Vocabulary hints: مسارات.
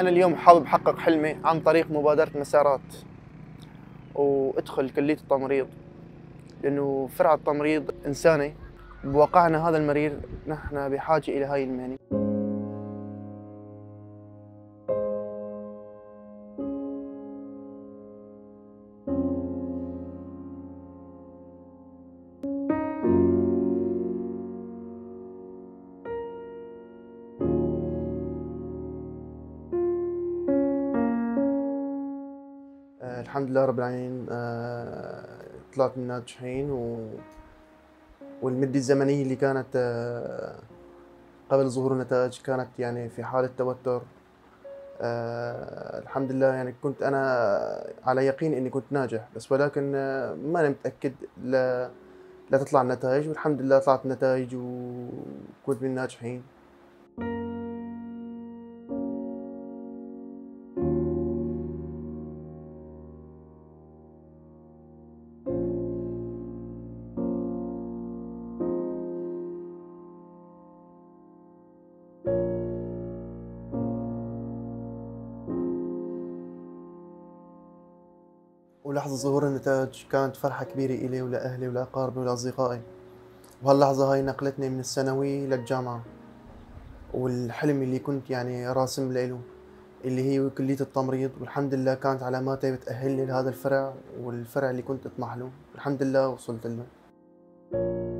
أنا اليوم حابب أحقق حلمي عن طريق مبادرة مسارات وأدخل كلية التمريض، لأنه فرع التمريض إنساني. بواقعنا هذا المرير نحن بحاجة إلى هاي المهنة. الحمد لله رب العالمين، طلعت من ناجحين والمدة الزمنية اللي كانت قبل ظهور النتائج كانت يعني في حالة توتر. الحمد لله يعني كنت أنا على يقين إني كنت ناجح، بس ولكن ما أنا متأكد لا تطلع النتائج، والحمد لله طلعت النتائج وكنت من الناجحين. ولحظة ظهور النتائج كانت فرحة كبيرة إلي ولأهلي ولأقاربي ولأصدقائي، وهاللحظة هاي نقلتني من الثانوي للجامعة والحلم اللي كنت يعني راسم له اللي هي كلية التمريض، والحمد لله كانت علاماتي بتأهلني لهذا الفرع والفرع اللي كنت أطمح له، الحمد لله وصلت له.